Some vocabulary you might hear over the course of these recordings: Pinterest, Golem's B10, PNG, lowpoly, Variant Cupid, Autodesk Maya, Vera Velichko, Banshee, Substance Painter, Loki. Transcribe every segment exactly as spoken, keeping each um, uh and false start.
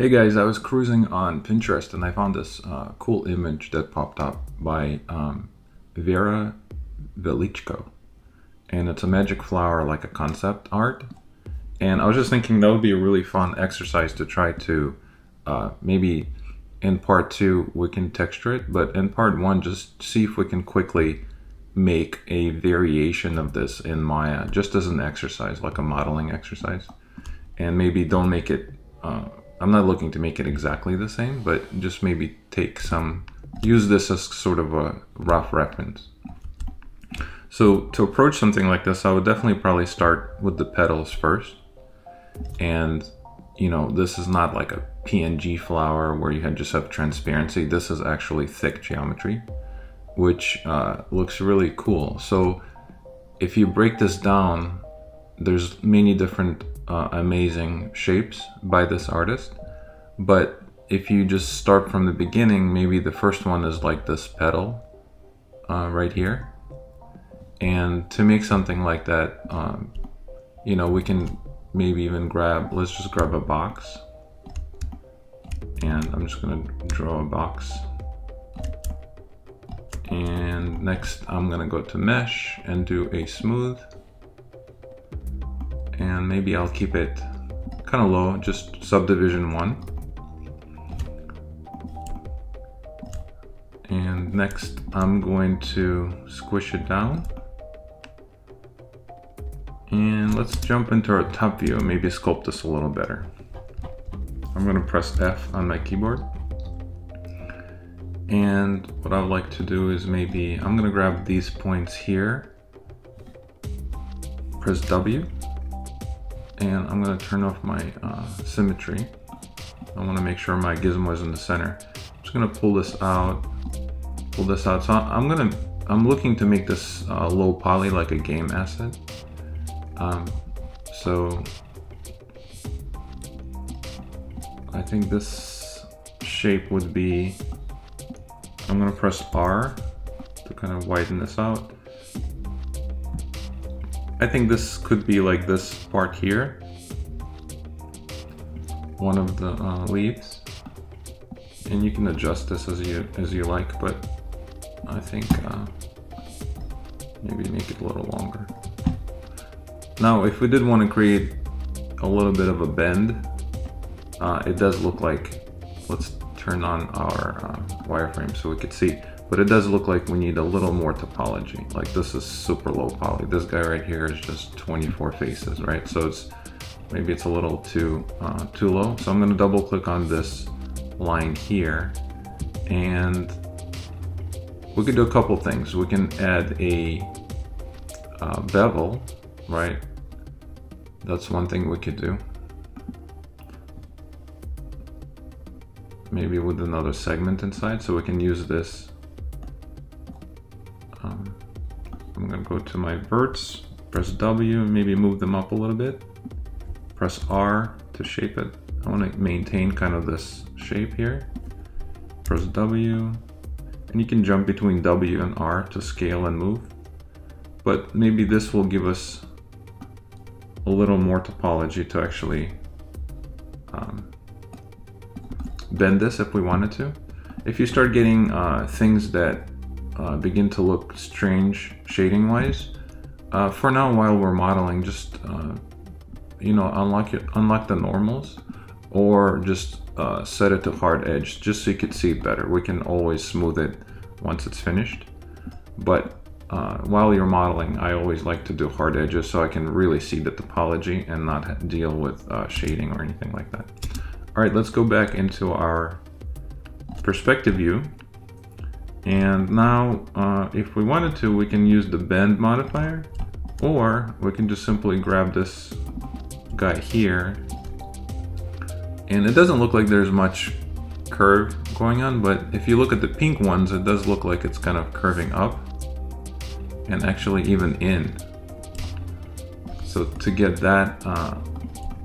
Hey guys, I was cruising on Pinterest and I found this uh, cool image that popped up by um, Vera Velichko. And it's a magic flower, like a concept art. And I was just thinking that would be a really fun exercise to try to, uh, maybe in part two we can texture it, but in part one just see if we can quickly make a variation of this in Maya, just as an exercise, like a modeling exercise. And maybe don't make it... Uh, I'm not looking to make it exactly the same, but just maybe take some, use this as sort of a rough reference. So to approach something like this, I would definitely probably start with the petals first. And, you know, this is not like a P N G flower where you just have transparency. This is actually thick geometry, which uh, looks really cool. So if you break this down, there's many different Uh, amazing shapes by this artist, but if you just start from the beginning, maybe the first one is like this petal uh, right here. And to make something like that, um, you know, we can maybe even grab, let's just grab a box, and I'm just gonna draw a box. And next I'm gonna go to mesh and do a smooth. And maybe I'll keep it kind of low, just subdivision one. And next I'm going to squish it down. And let's jump into our top view, maybe sculpt this a little better. I'm gonna press F on my keyboard. And what I would like to do is maybe, I'm gonna grab these points here, press W. And I'm gonna turn off my uh, symmetry. I wanna make sure my gizmo is in the center. I'm just gonna pull this out, pull this out. So I'm gonna, I'm looking to make this uh, low poly like a game asset. Um, so I think this shape would be, I'm gonna press R to kind of widen this out. I think this could be like this part here, one of the uh, leaves, and you can adjust this as you as you like, but I think uh, maybe make it a little longer. Now, if we did want to create a little bit of a bend, uh, it does look like, let's turn on our uh, wireframe so we could see. But it does look like we need a little more topology. Like this is super low poly. This guy right here is just twenty-four faces, right? So it's maybe it's a little too uh, too low. So I'm gonna double click on this line here, and we could do a couple things. We can add a uh, bevel, right? That's one thing we could do. Maybe with another segment inside, so we can use this. Um, I'm gonna go to my verts, press W, maybe move them up a little bit. Press R to shape it. I wanna maintain kind of this shape here. Press W, and you can jump between W and R to scale and move. But maybe this will give us a little more topology to actually um, bend this if we wanted to. If you start getting uh, things that Uh, begin to look strange shading wise, uh, for now while we're modeling, just uh, you know, unlock your, unlock the normals, or just uh, set it to hard edge just so you could see it better. We can always smooth it once it's finished, but uh, while you're modeling, I always like to do hard edges so I can really see the topology and not deal with uh, shading or anything like that. All right, let's go back into our perspective view. And now, uh, if we wanted to, we can use the bend modifier, or we can just simply grab this guy here. And it doesn't look like there's much curve going on, but if you look at the pink ones, it does look like it's kind of curving up and actually even in. So to get that uh,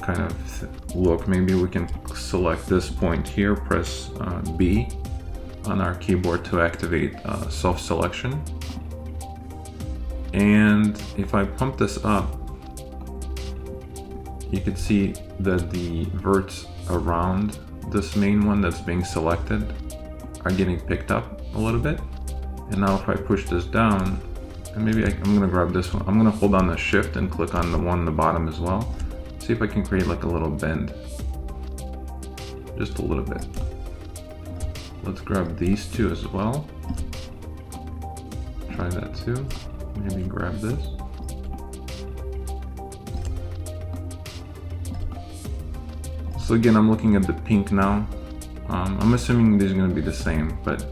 kind of look, maybe we can select this point here, press uh, B on our keyboard to activate uh, self-selection. And if I pump this up, you can see that the verts around this main one that's being selected are getting picked up a little bit. And now if I push this down, and maybe I, I'm gonna grab this one. I'm gonna hold down the shift and click on the one on the bottom as well. See if I can create like a little bend, just a little bit. Let's grab these two as well. Try that too. Maybe grab this. So again, I'm looking at the pink now. Um, I'm assuming these are gonna be the same, but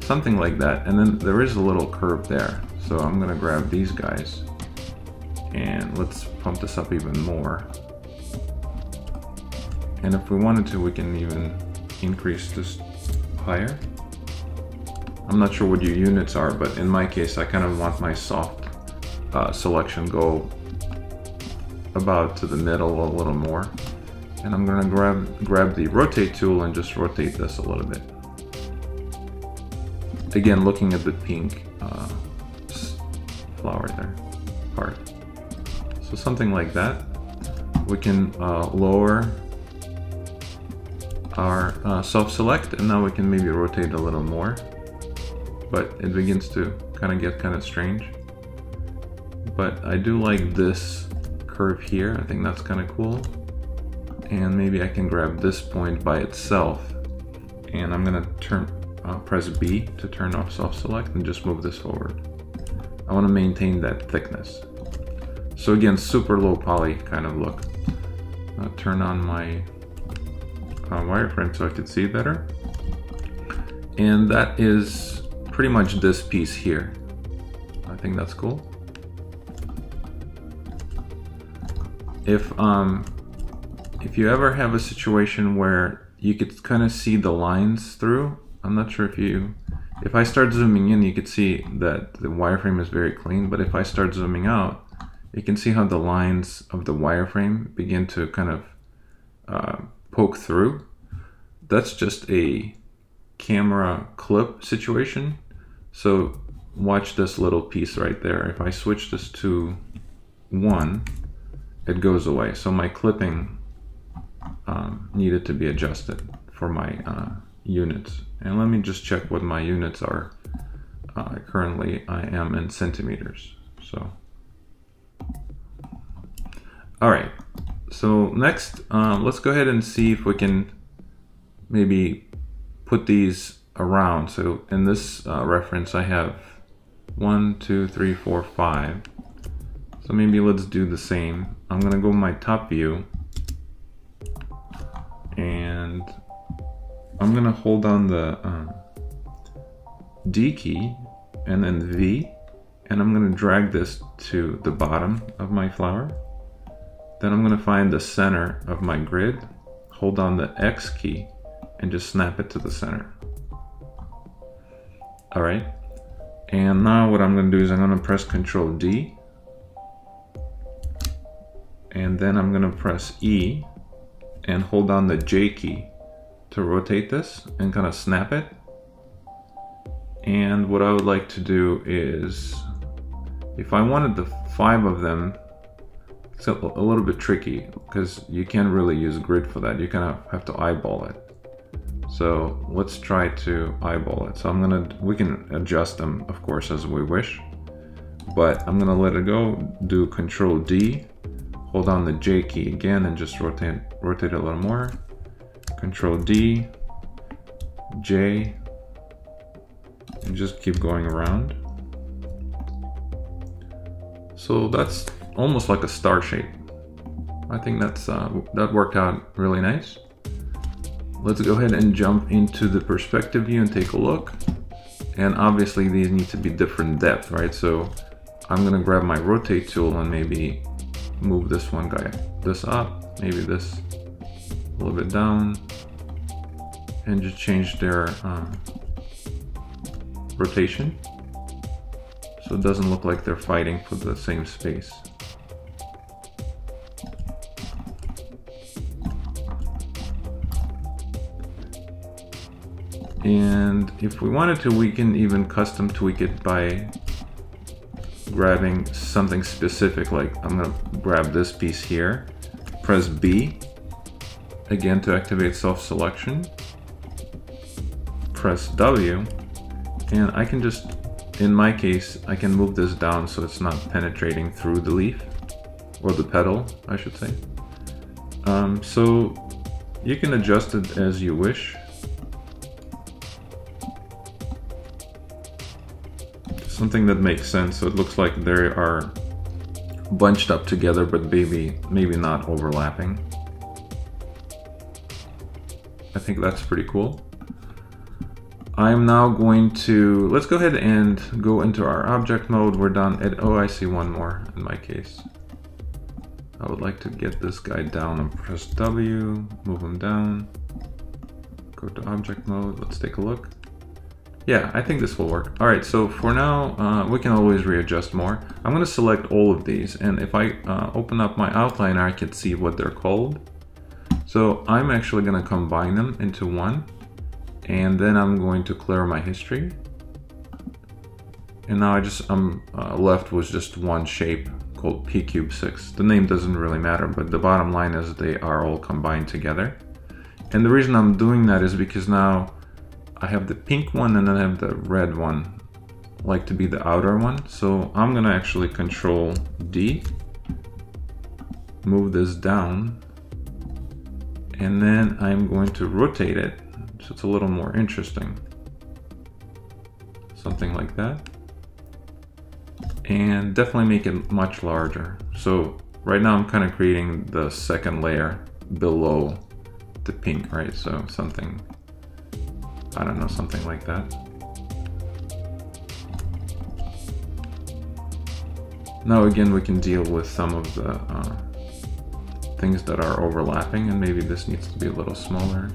something like that. And then there is a little curve there. So I'm gonna grab these guys and let's pump this up even more. And if we wanted to, we can even increase this higher. I'm not sure what your units are, but in my case, I kind of want my soft uh, selection go about to the middle a little more. And I'm gonna grab, grab the rotate tool and just rotate this a little bit. Again, looking at the pink uh, flower there, part. So something like that. We can uh, lower our uh, self-select, and now we can maybe rotate a little more. But it begins to kind of get kind of strange. But I do like this curve here. I think that's kind of cool. And maybe I can grab this point by itself, and I'm gonna turn, uh, press B to turn off soft select and just move this forward. I wanna maintain that thickness. So again, super low poly kind of look. I'll turn on my uh, wireframe so I could see better. And that is pretty much this piece here. I think that's cool. If, um, If you ever have a situation where you could kind of see the lines through, I'm not sure if you, if I start zooming in, you could see that the wireframe is very clean, but if I start zooming out, you can see how the lines of the wireframe begin to kind of uh, poke through. That's just a camera clip situation. So watch this little piece right there. If I switch this to one, it goes away. So my clipping Um, needed to be adjusted for my uh, units. And let me just check what my units are. Uh, currently I am in centimeters. So, all right. So next, um, let's go ahead and see if we can maybe put these around. So in this uh, reference, I have one, two, three, four, five. So maybe let's do the same. I'm gonna go my top view. And I'm gonna hold down the um, D key and then V, and I'm gonna drag this to the bottom of my flower. Then I'm gonna find the center of my grid, hold down the X key, and just snap it to the center. All right, and now what I'm gonna do is I'm gonna press Control D, and then I'm gonna press E, and hold down the J key to rotate this and kind of snap it. And what I would like to do is, if I wanted the five of them, it's a little bit tricky because you can't really use grid for that. You kind of have to eyeball it. So let's try to eyeball it. So I'm gonna, we can adjust them of course as we wish, but I'm gonna let it go, do Control D, hold down the J key again and just rotate rotate a little more. Control D, J, and just keep going around. So that's almost like a star shape. I think that's uh, that worked out really nice. Let's go ahead and jump into the perspective view and take a look. And obviously these need to be different depth, right? So I'm gonna grab my rotate tool and maybe move this one guy, this up, maybe this a little bit down, and just change their um, rotation so it doesn't look like they're fighting for the same space. And if we wanted to, we can even custom tweak it by grabbing something specific, like I'm gonna grab this piece here, press B, Again, to activate soft selection, press W, and I can just, in my case, I can move this down so it's not penetrating through the leaf, or the petal, I should say. Um, so you can adjust it as you wish. Something that makes sense, so it looks like they are bunched up together, but maybe, maybe not overlapping. I think that's pretty cool. I'm now going to, let's go ahead and go into our object mode. We're done at, oh, I see one more in my case. I would like to get this guy down and press W, move him down, go to object mode, let's take a look. Yeah, I think this will work. All right, so for now, uh, we can always readjust more. I'm gonna select all of these, and if I uh, open up my outliner, I can see what they're called. So I'm actually gonna combine them into one, and then I'm going to clear my history. And now I just, I'm uh, left with just one shape called P cube six. The name doesn't really matter, but the bottom line is they are all combined together. And the reason I'm doing that is because now I have the pink one and then I have the red one. I like to be the outer one. So I'm gonna actually control D, move this down, and then I'm going to rotate it so it's a little more interesting. Something like that. And definitely make it much larger. So right now I'm kind of creating the second layer below the pink, right? So something, I don't know, something like that. Now again, we can deal with some of the uh, things that are overlapping, and maybe this needs to be a little smaller.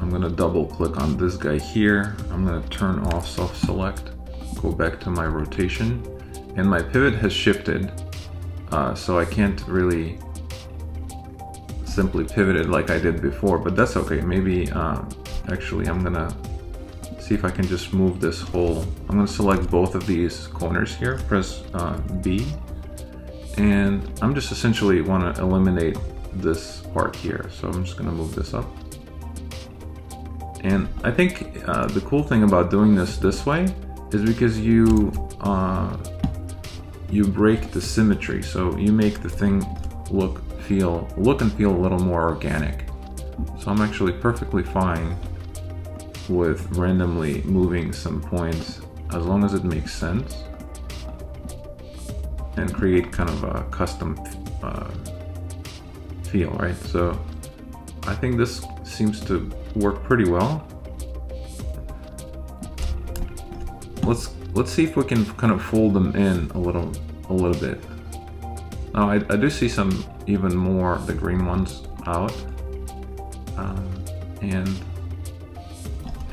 I'm gonna double click on this guy here. I'm gonna turn off soft select, go back to my rotation, and my pivot has shifted. Uh, so I can't really simply pivot it like I did before, but that's okay. Maybe um, actually I'm gonna see if I can just move this whole, I'm gonna select both of these corners here, press uh, B, and I'm just essentially wanna eliminate this part here. So I'm just gonna move this up. And I think uh, the cool thing about doing this this way is because you uh, you break the symmetry, so you make the thing look feel look and feel a little more organic. So I'm actually perfectly fine with randomly moving some points as long as it makes sense and create kind of a custom uh, feel, right? So I think this seems to work pretty well. Let's let's see if we can kind of fold them in a little a little bit. Now I, I do see some even more the green ones out, um, and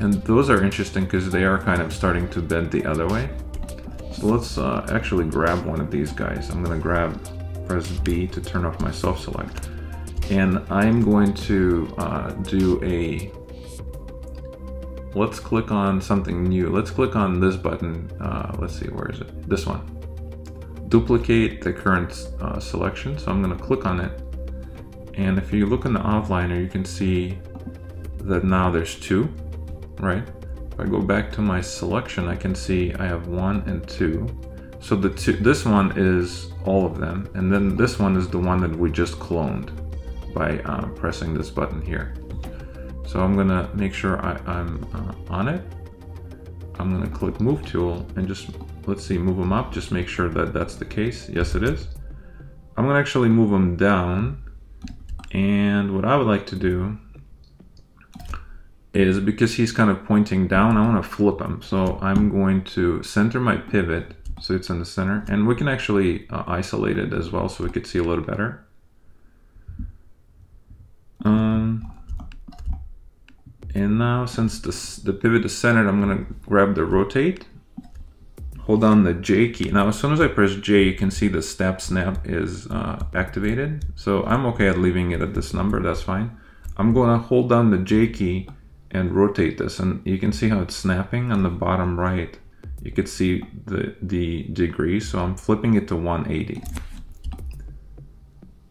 and those are interesting because they are kind of starting to bend the other way. So let's uh, actually grab one of these guys. I'm gonna grab, press B to turn off my soft select. And I'm going to uh, do a, let's click on something new. Let's click on this button. Uh, let's see, where is it? This one. Duplicate the current uh, selection. So I'm gonna click on it. And if you look in the outliner, you can see that now there's two, right? If I go back to my selection, I can see I have one and two. So the two, this one is all of them. And then this one is the one that we just cloned by uh, pressing this button here. So I'm gonna make sure I, I'm uh, on it. I'm gonna click Move Tool and just, let's see, move them up, just make sure that that's the case. Yes, it is. I'm gonna actually move them down. And what I would like to do is, because he's kind of pointing down, I wanna flip him. So I'm going to center my pivot so it's in the center. And we can actually uh, isolate it as well so we could see a little better. Um, and now since this, the pivot is centered, I'm going to grab the rotate, hold down the J key. Now as soon as I press J, you can see the snap snap is uh, activated. So I'm okay at leaving it at this number, that's fine. I'm going to hold down the J key and rotate this, and you can see how it's snapping on the bottom right. You could see the, the degree, so I'm flipping it to one eighty.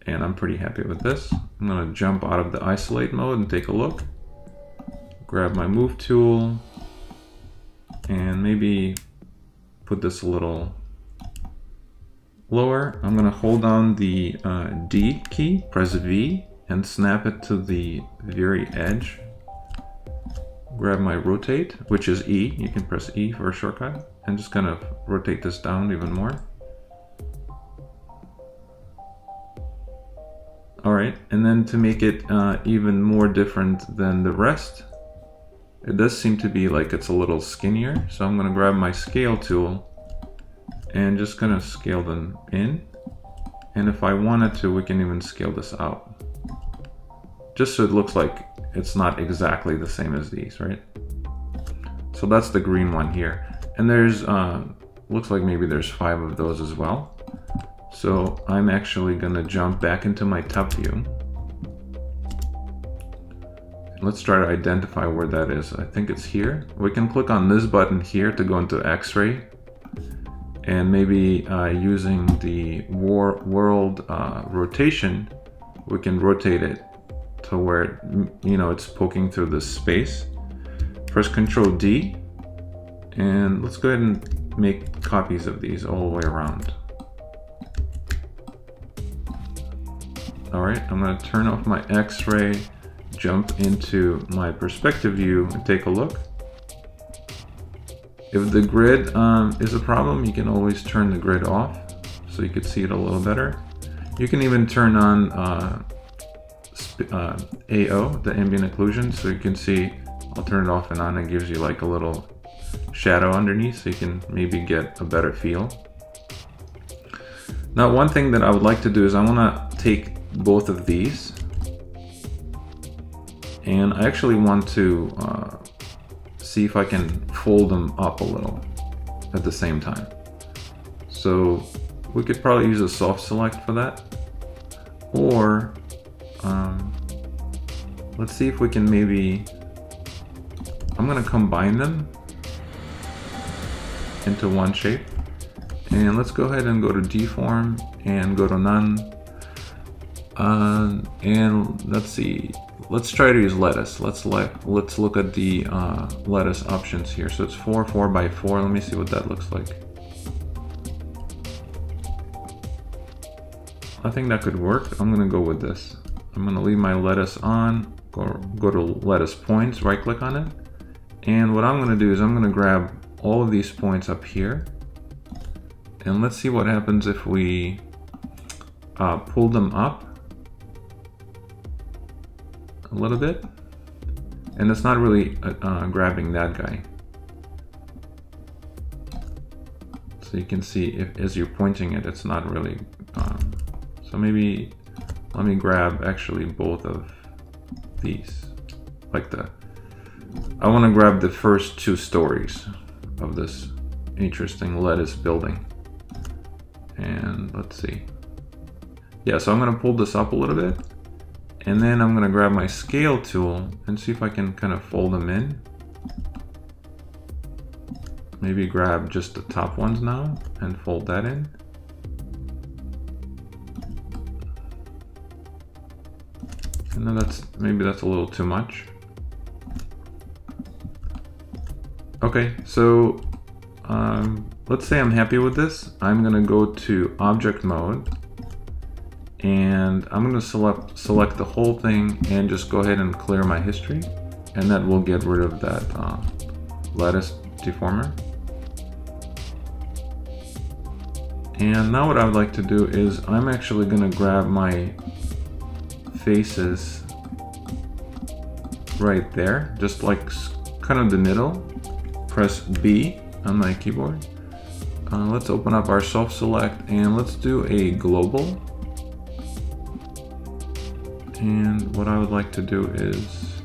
And I'm pretty happy with this. I'm gonna jump out of the isolate mode and take a look. Grab my move tool and maybe put this a little lower. I'm gonna hold down the uh, D key, press V, and snap it to the very edge. Grab my rotate, which is E. You can press E for a shortcut. I'm just gonna rotate this down even more. All right, and then to make it uh, even more different than the rest, it does seem to be like it's a little skinnier. So I'm gonna grab my scale tool and just gonna scale them in. And if I wanted to, we can even scale this out. Just so it looks like it's not exactly the same as these, right? So that's the green one here. And there's, uh, looks like maybe there's five of those as well. So I'm actually gonna jump back into my top view. Let's try to identify where that is. I think it's here. We can click on this button here to go into X-ray, and maybe uh, using the war world uh, rotation, we can rotate it to where, you know, it's poking through this space. Press Control D, and let's go ahead and make copies of these all the way around. All right, I'm gonna turn off my X-ray, jump into my perspective view and take a look. If the grid um, is a problem, you can always turn the grid off so you could see it a little better. You can even turn on uh, uh, A O, the ambient occlusion, so you can see, I'll turn it off and on, it gives you like a little shadow underneath so you can maybe get a better feel. Now, one thing that I would like to do is I wanna take both of these, and I actually want to uh, see if I can fold them up a little at the same time. So we could probably use a soft select for that, or um, let's see if we can maybe, I'm gonna combine them into one shape. And let's go ahead and go to deform and go to none. Uh, and let's see, let's try to use lattice. Let's let, let's look at the uh, lattice options here. So it's four, four by four. Let me see what that looks like. I think that could work. I'm gonna go with this. I'm gonna leave my lattice on, go, go to lattice points, right click on it. And what I'm gonna do is I'm gonna grab all of these points up here. And let's see what happens if we uh, pull them up a little bit, and it's not really uh, grabbing that guy. So you can see if, as you're pointing it, it's not really. Um, so maybe let me grab actually both of these, like the. I want to grab the first two stories of this interesting lattice building, and let's see. Yeah, so I'm going to pull this up a little bit. And then I'm gonna grab my scale tool and see if I can kind of fold them in. Maybe grab just the top ones now and fold that in. And then that's, maybe that's a little too much. Okay, so um, let's say I'm happy with this. I'm gonna go to object mode, and I'm going to select select the whole thing and just go ahead and clear my history, and that will get rid of that uh, lattice deformer. And now what I would like to do is I'm actually going to grab my faces right there, just like kind of the middle. Press B on my keyboard. Uh, let's open up our soft select and let's do a global. And what I would like to do is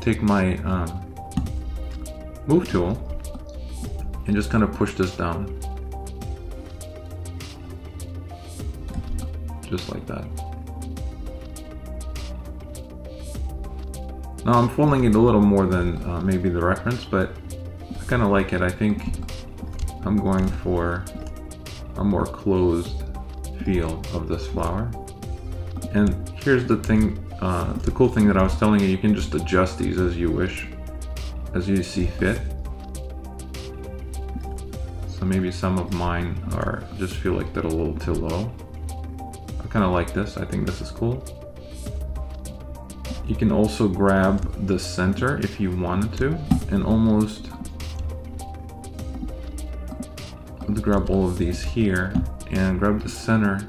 take my um, move tool and just kind of push this down. Just like that. No, I'm folding it a little more than uh, maybe the reference, but I kind of like it. I think I'm going for a more closed feel of this flower. And here's the thing, uh, the cool thing that I was telling you, you can just adjust these as you wish, as you see fit. So maybe some of mine are just feel like they're a little too low. I kind of like this. I think this is cool. You can also grab the center if you wanted to, and almost let's grab all of these here and grab the center,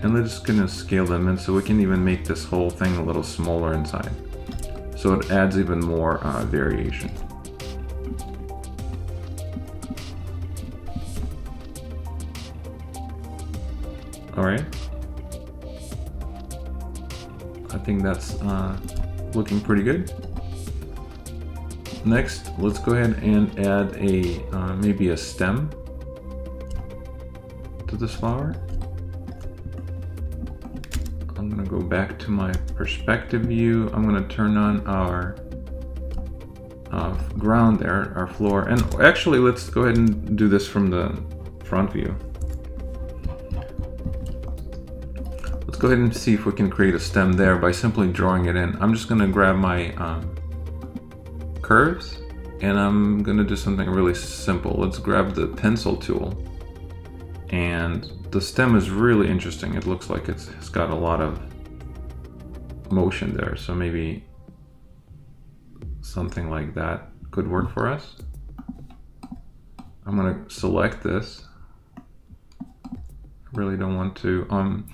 and we're just gonna scale them in so we can even make this whole thing a little smaller inside. So it adds even more uh, variation. All right. I think that's uh, looking pretty good. Next, let's go ahead and add a uh, maybe a stem to this flower. I'm gonna go back to my perspective view. I'm gonna turn on our uh, ground there, our floor, and actually let's go ahead and do this from the front view. Let's go ahead and see if we can create a stem there by simply drawing it in. I'm just gonna grab my um, curves, and I'm gonna do something really simple. Let's grab the pencil tool, and the stem is really interesting. It looks like it's, it's got a lot of motion there, so maybe something like that could work for us. I'm gonna select this. I really don't want to um,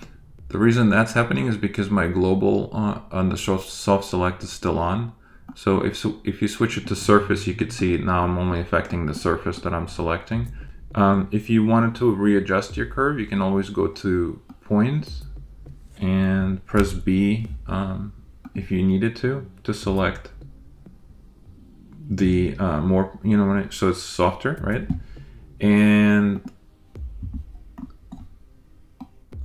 the reason that's happening is because my global uh, on the soft select is still on. So if, if you switch it to surface, you could see now I'm only affecting the surface that I'm selecting. Um, if you wanted to readjust your curve, you can always go to points and press B um, if you needed to, to select the uh, more, you know, when it, so it's softer, right? And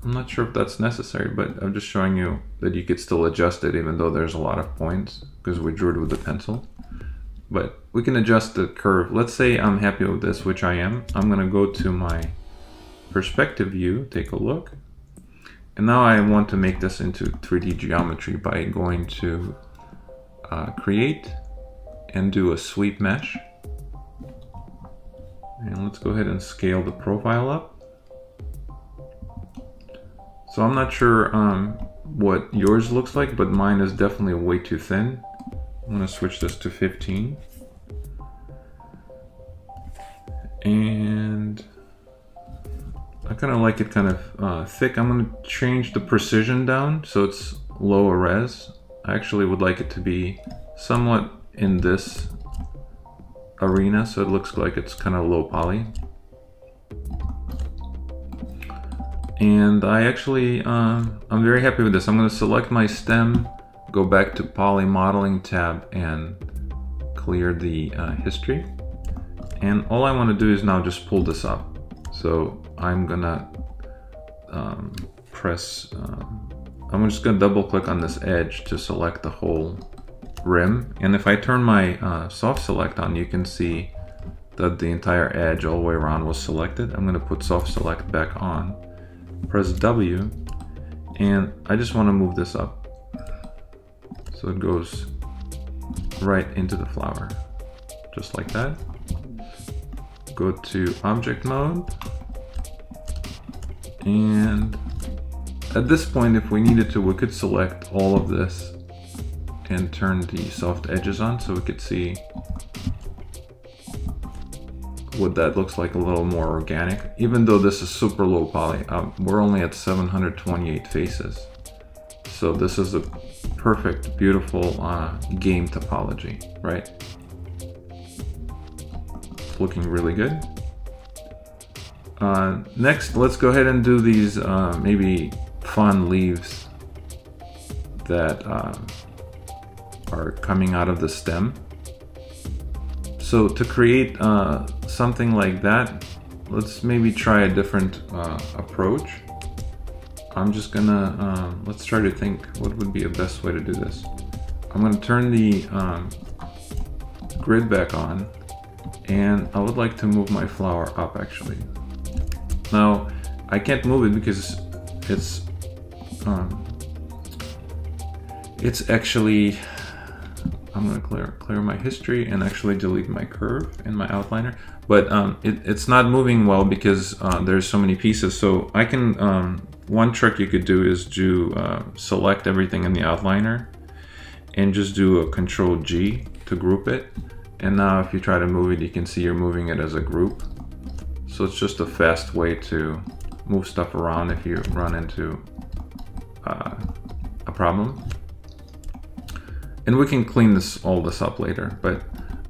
I'm not sure if that's necessary, but I'm just showing you that you could still adjust it even though there's a lot of points because we drew it with the pencil. But we can adjust the curve. Let's say I'm happy with this, which I am. I'm gonna go to my perspective view, take a look. And now I want to make this into three D geometry by going to uh, create and do a sweep mesh. And let's go ahead and scale the profile up. So I'm not sure um, what yours looks like, but mine is definitely way too thin. I'm gonna switch this to fifteen. And I kind of like it kind of uh, thick. I'm gonna change the precision down so it's lower res. I actually would like it to be somewhat in this arena so it looks like it's kind of low poly. And I actually, uh, I'm very happy with this. I'm gonna select my stem, go back to poly modeling tab and clear the uh, history. And all I wanna do is now just pull this up. So I'm gonna um, press, uh, I'm just gonna double click on this edge to select the whole rim. And if I turn my uh, soft select on, you can see that the entire edge all the way around was selected. I'm gonna put soft select back on. Press W, and I just want to move this up so it goes right into the flower, just like that. Go to object mode, and at this point, if we needed to, we could select all of this and turn the soft edges on so we could see what that looks like a little more organic, even though this is super low poly. Um, we're only at seven hundred twenty-eight faces. So this is a perfect, beautiful uh, game topology, right? It's looking really good. Uh, next, let's go ahead and do these uh, maybe fun leaves that uh, are coming out of the stem. So to create uh, something like that, let's maybe try a different uh, approach. I'm just gonna, uh, let's try to think what would be a best way to do this. I'm going to turn the um, grid back on, and I would like to move my flower up actually. Now I can't move it because it's um, it's actually, I'm going to clear clear my history and actually delete my curve in my outliner. But um, it, it's not moving well because uh, there's so many pieces. So I can, um, one trick you could do is to uh, select everything in the outliner and just do a control G to group it. And now if you try to move it, you can see you're moving it as a group. So it's just a fast way to move stuff around if you run into uh, a problem. And we can clean this all this up later, but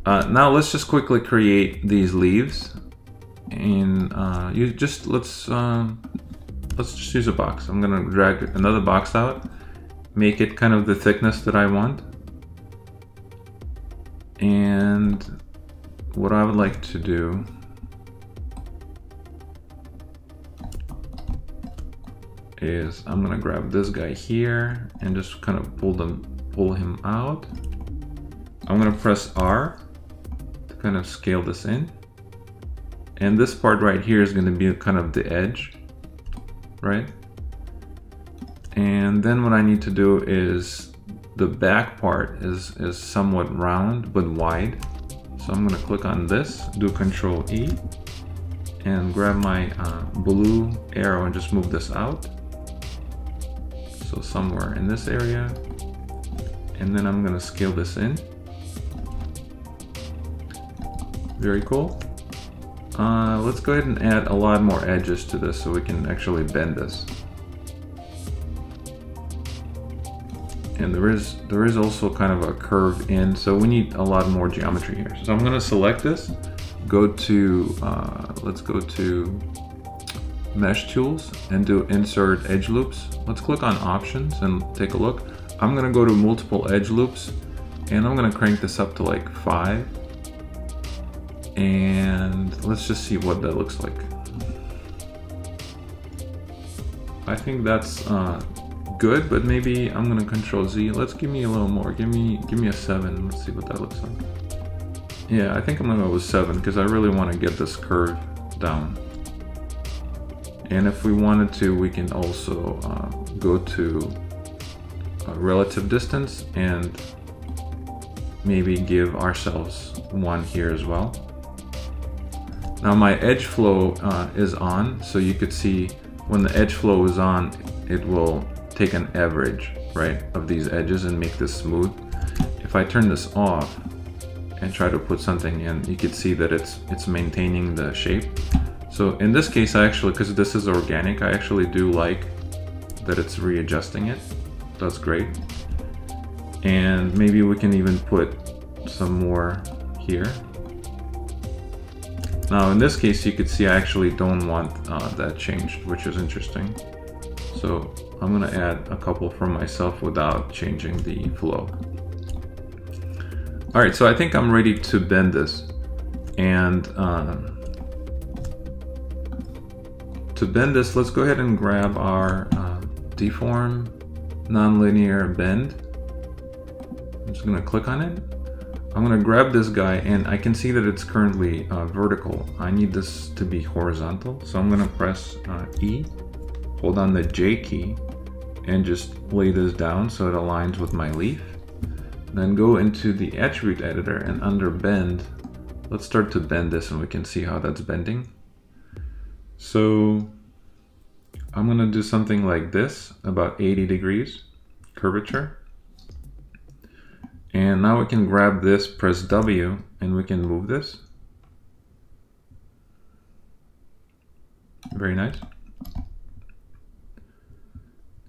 uh, now let's just quickly create these leaves, and uh, you just let's uh, let's just use a box. I'm gonna drag another box out, make it kind of the thickness that I want, and what I would like to do is I'm gonna grab this guy here and just kind of pull them. Pull him out. I'm going to press R to kind of scale this in. And this part right here is going to be kind of the edge, right? And then what I need to do is the back part is, is somewhat round but wide. So I'm going to click on this, do Control E, and grab my uh, blue arrow and just move this out. So somewhere in this area. And then I'm gonna scale this in. Very cool. Uh, let's go ahead and add a lot more edges to this so we can actually bend this. And there is, there is also kind of a curve in, so we need a lot more geometry here. So I'm gonna select this, go to, uh, let's go to Mesh Tools and do Insert Edge Loops. Let's click on Options and take a look. I'm gonna go to multiple edge loops, and I'm gonna crank this up to like five. And let's just see what that looks like. I think that's uh, good, but maybe I'm gonna Control Z. Let's give me a little more. Give me, give me a seven. Let's see what that looks like. Yeah, I think I'm gonna go with seven because I really want to get this curve down. And if we wanted to, we can also uh, go to relative distance and maybe give ourselves one here as well. Now my edge flow uh, is on, so you could see when the edge flow is on, it will take an average, right, of these edges and make this smooth. If I turn this off and try to put something in, you could see that it's it's maintaining the shape. So in this case, I actually, because this is organic, I actually do like that it's readjusting it. That's great. And maybe we can even put some more here. Now in this case, you could see I actually don't want uh, that changed, which is interesting. So I'm gonna add a couple for myself without changing the flow. All right, so I think I'm ready to bend this. And uh, to bend this, let's go ahead and grab our uh, deform nonlinear bend. I'm just gonna click on it. I'm gonna grab this guy, and I can see that it's currently uh, vertical. I need this to be horizontal, so I'm gonna press uh, E, hold on the J key, and just lay this down so it aligns with my leaf. Then go into the attribute editor, and under bend, let's start to bend this, and we can see how that's bending. So I'm gonna do something like this, about eighty degrees curvature. And now we can grab this, press W, and we can move this. Very nice.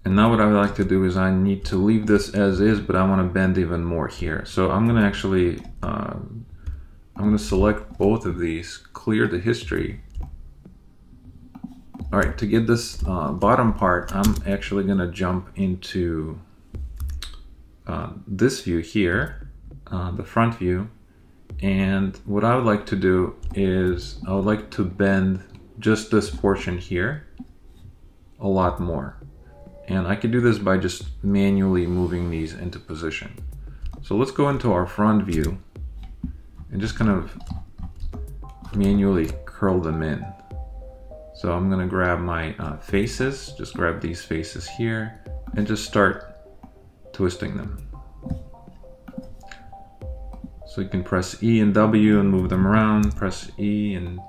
And now what I would like to do is I need to leave this as is, but I wanna bend even more here. So I'm gonna actually, uh, I'm gonna select both of these, clear the history. All right, to get this uh, bottom part, I'm actually gonna jump into uh, this view here, uh, the front view. And what I would like to do is I would like to bend just this portion here a lot more. And I can do this by just manually moving these into position. So let's go into our front view and just kind of manually curl them in. So I'm gonna grab my uh, faces, just grab these faces here and just start twisting them. So you can press E and W and move them around, press E, and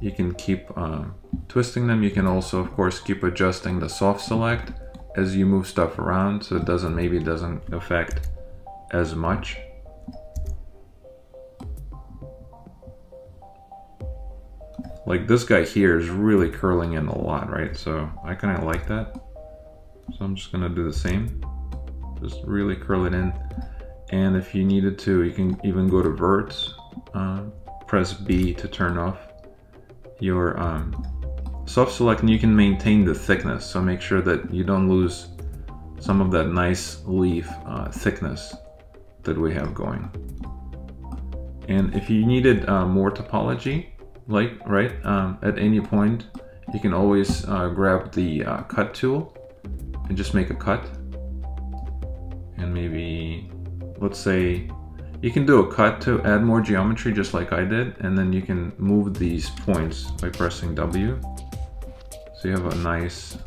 you can keep uh, twisting them. You can also, of course, keep adjusting the soft select as you move stuff around, so it doesn't, maybe it doesn't affect as much. Like this guy here is really curling in a lot, right? So I kind of like that. So I'm just gonna do the same. Just really curl it in. And if you needed to, you can even go to verts, uh, press B to turn off your um, soft select, and you can maintain the thickness. So make sure that you don't lose some of that nice leaf uh, thickness that we have going. And if you needed uh, more topology, like right um, at any point, you can always uh, grab the uh, cut tool and just make a cut. And maybe, let's say, you can do a cut to add more geometry just like I did, and then you can move these points by pressing W. So you have a nice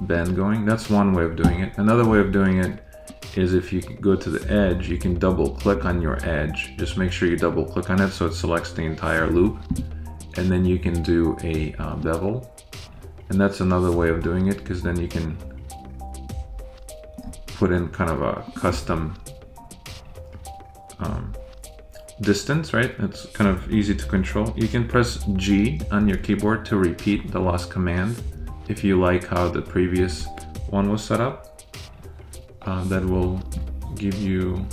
bend going. That's one way of doing it. Another way of doing it is if you go to the edge, you can double click on your edge. Just make sure you double click on it so it selects the entire loop. And then you can do a uh, bevel. And that's another way of doing it, because then you can put in kind of a custom um, distance, right? It's kind of easy to control. You can press G on your keyboard to repeat the last command if you like how the previous one was set up. Uh, that will give you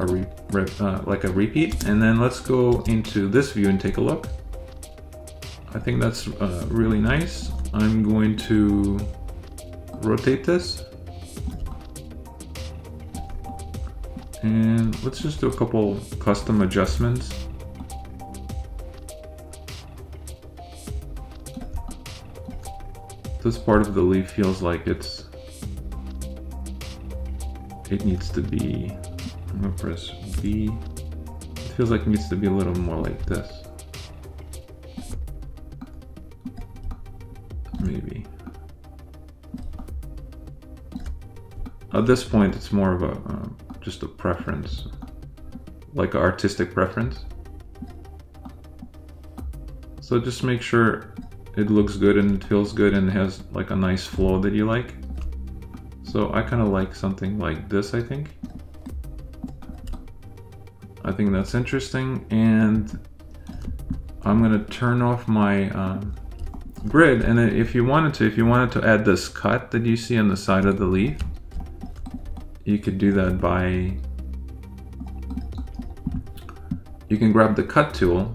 a re re uh, like a repeat. And then let's go into this view and take a look. I think that's uh, really nice. I'm going to rotate this. And let's just do a couple custom adjustments. This part of the leaf feels like it's it needs to be, I'm gonna press B. It feels like it needs to be a little more like this. Maybe. At this point, it's more of a, uh, just a preference, like an artistic preference. So just make sure it looks good and it feels good and has like a nice flow that you like. So I kind of like something like this, I think. I think that's interesting. And I'm gonna turn off my uh, grid. And if you wanted to, if you wanted to add this cut that you see on the side of the leaf, you could do that by, you can grab the cut tool,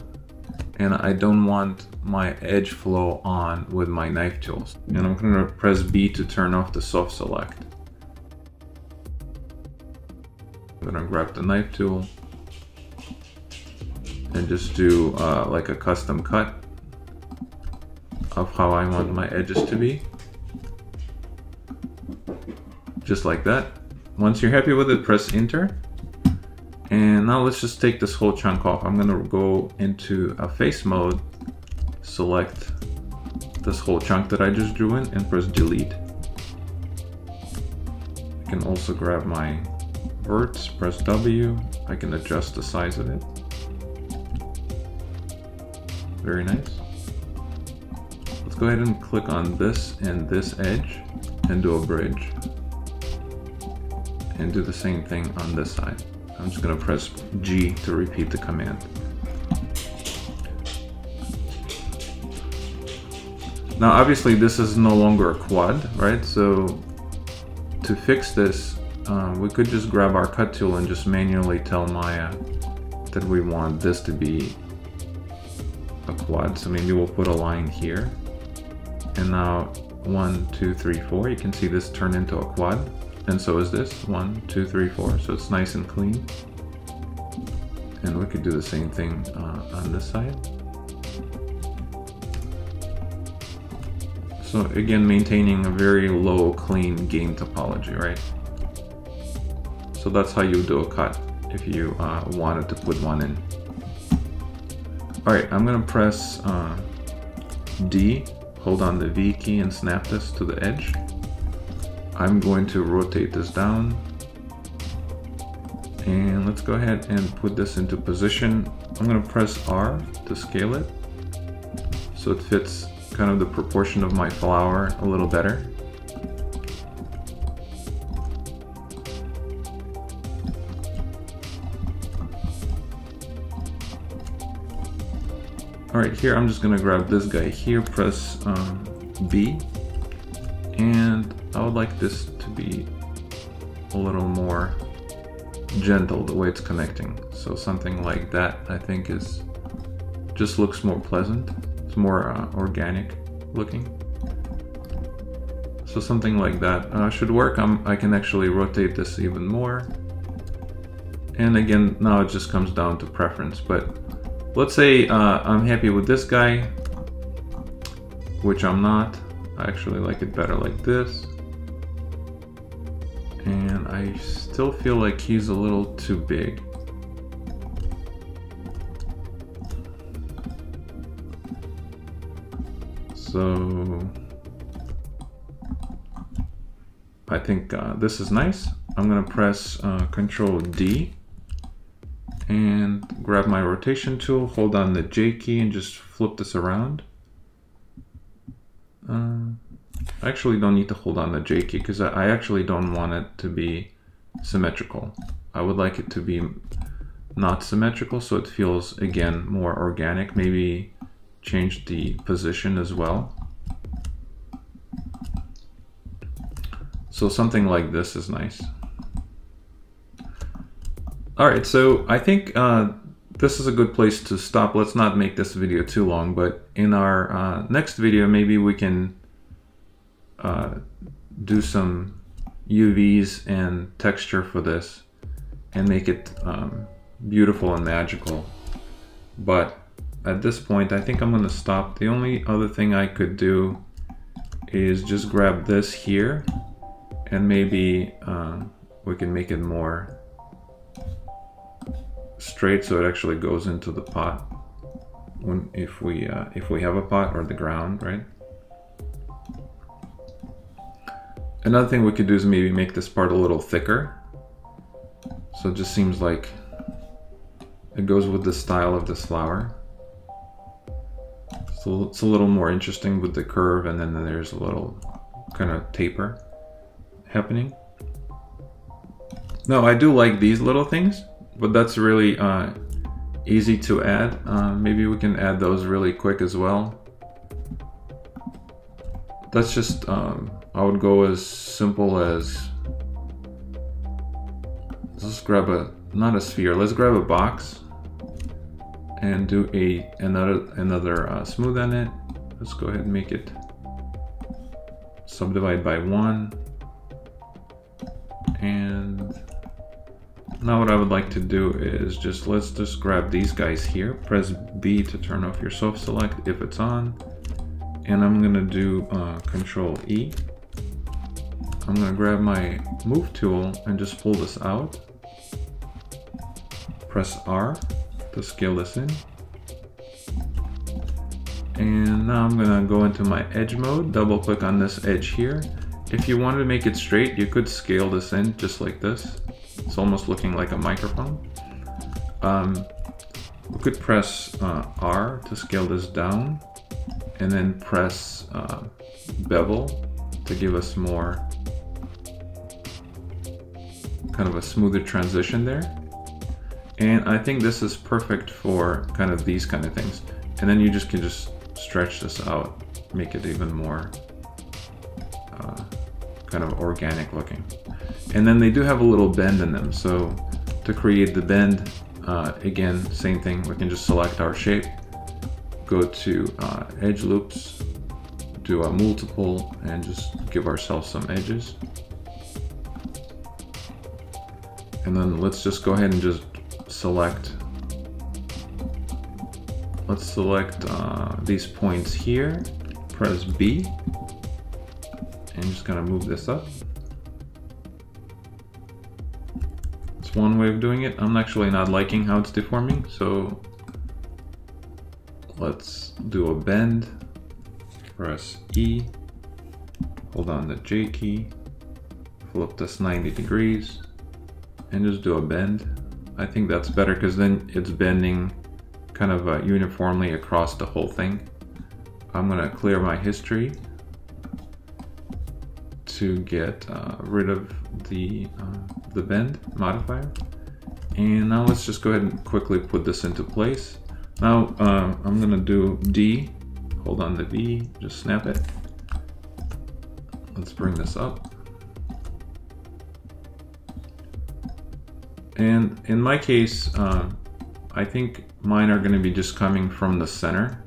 and I don't want my edge flow on with my knife tools. And I'm gonna press B to turn off the soft select. I'm gonna grab the knife tool and just do uh, like a custom cut of how I want my edges to be. Just like that. Once you're happy with it, press Enter. And now let's just take this whole chunk off. I'm gonna go into a face mode, select this whole chunk that I just drew in and press delete. I can also grab my verts, press W. I can adjust the size of it. Very nice. Let's go ahead and click on this and this edge and do a bridge. And do the same thing on this side. I'm just gonna press G to repeat the command. Now, obviously this is no longer a quad, right? So to fix this, uh, we could just grab our cut tool and just manually tell Maya that we want this to be a quad. So maybe we'll put a line here. And now one, two, three, four, you can see this turned into a quad. And so is this, one, two, three, four. So it's nice and clean. And we could do the same thing uh, on this side. So again, maintaining a very low, clean game topology, right? So So that's how you do a cut if you uh, wanted to put one in. All right, I'm gonna press uh, D, hold on the V key and snap this to the edge. I'm going to rotate this down. And let's go ahead and put this into position. I'm gonna press R to scale it, so it fits kind of the proportion of my flower a little better. All right, here I'm just gonna grab this guy here, press um, B, and I would like this to be a little more gentle the way it's connecting. So something like that, I think, is just looks more pleasant. It's more uh, organic looking. So something like that uh, should work. I'm, I can actually rotate this even more. And again, now it just comes down to preference. But let's say uh, I'm happy with this guy, which I'm not. I actually like it better like this. And I still feel like he's a little too big. So I think uh, this is nice. I'm gonna press uh, Control D and grab my rotation tool, hold on the J key and just flip this around. Uh, I actually don't need to hold on the J key because I, I actually don't want it to be symmetrical. I would like it to be not symmetrical so it feels, again, more organic. Maybe change the position as well. So something like this is nice. All right, so I think uh, this is a good place to stop. Let's not make this video too long, but in our uh, next video, maybe we can Uh, do some U Vs and texture for this and make it um, beautiful and magical. But at this point, I think I'm gonna stop. The only other thing I could do is just grab this here and maybe uh, we can make it more straight so it actually goes into the pot when if we uh, if we have a pot or the ground, right? Another thing we could do is maybe make this part a little thicker. So it just seems like it goes with the style of this flower. So it's a little more interesting with the curve and then there's a little kind of taper happening. No, I do like these little things, but that's really uh, easy to add. Uh, maybe we can add those really quick as well. That's just, um, I would go as simple as, let's grab a, not a sphere, let's grab a box and do a another, another uh, smooth on it. Let's go ahead and make it subdivide by one. And now what I would like to do is just, let's just grab these guys here, press B to turn off your soft select if it's on. And I'm gonna do uh, Control E. I'm gonna grab my move tool and just pull this out. Press R to scale this in. And now I'm gonna go into my edge mode, double click on this edge here. If you wanted to make it straight, you could scale this in just like this. It's almost looking like a microphone. Um, we could press uh, R to scale this down and then press uh, bevel to give us more kind of a smoother transition there. And I think this is perfect for kind of these kind of things. And then you just can just stretch this out, make it even more uh, kind of organic looking. And then they do have a little bend in them. So to create the bend, uh, again, same thing, we can just select our shape, go to uh, edge loops, do a multiple and just give ourselves some edges. And then let's just go ahead and just select, let's select uh, these points here, press B, and just kind of move this up. one way of doing it. I'm actually not liking how it's deforming, so let's do a bend. Press E, hold on the J key, flip this ninety degrees, and just do a bend. I think that's better because then it's bending kind of uh, uniformly across the whole thing. I'm gonna clear my history to get uh, rid of the, uh, the bend modifier. And now let's just go ahead and quickly put this into place. Now uh, I'm gonna do D, hold on the B, just snap it. Let's bring this up. And in my case, uh, I think mine are gonna be just coming from the center.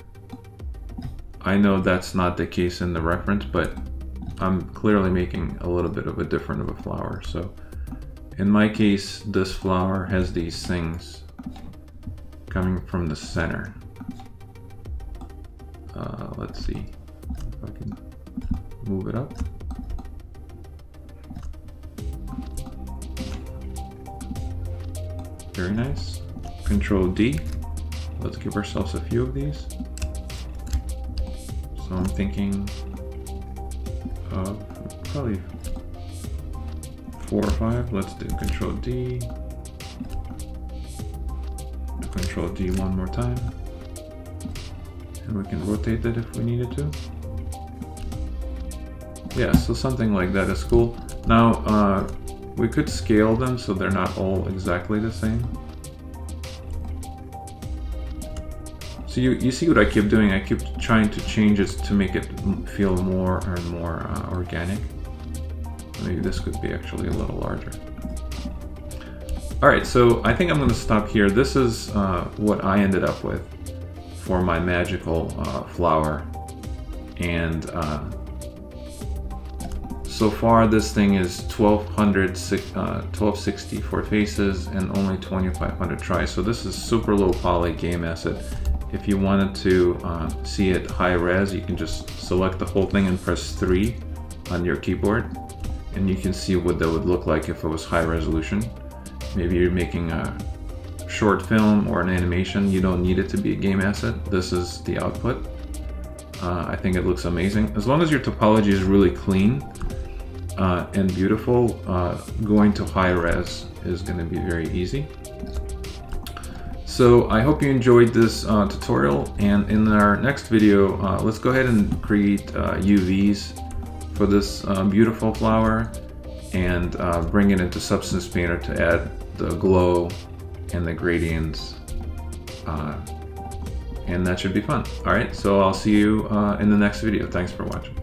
I know that's not the case in the reference, but I'm clearly making a little bit of a different of a flower. So in my case, this flower has these things coming from the center. Uh, let's see if I can move it up. Very nice. Control D. Let's give ourselves a few of these. So I'm thinking of probably four or five. Let's do Control D. Control D one more time. And we can rotate that if we needed to. Yeah, so something like that is cool. Now, uh, we could scale them so they're not all exactly the same. So you, you see what I keep doing, I keep trying to change it to make it feel more and more uh, organic. Maybe this could be actually a little larger. Alright, so I think I'm going to stop here. This is uh, what I ended up with for my magical uh, flower. And uh, so far this thing is twelve sixty for faces and only twenty-five hundred tries. So this is super low poly game asset. If you wanted to uh, see it high res, you can just select the whole thing and press three on your keyboard, and you can see what that would look like if it was high resolution. Maybe you're making a short film or an animation, you don't need it to be a game asset. This is the output. Uh, I think it looks amazing. As long as your topology is really clean uh, and beautiful, uh, going to high res is going to be very easy. So I hope you enjoyed this uh, tutorial, and in our next video, uh, let's go ahead and create uh, U Vs for this uh, beautiful flower and uh, bring it into Substance Painter to add the glow and the gradients, uh, and that should be fun. All right, so I'll see you uh, in the next video. Thanks for watching.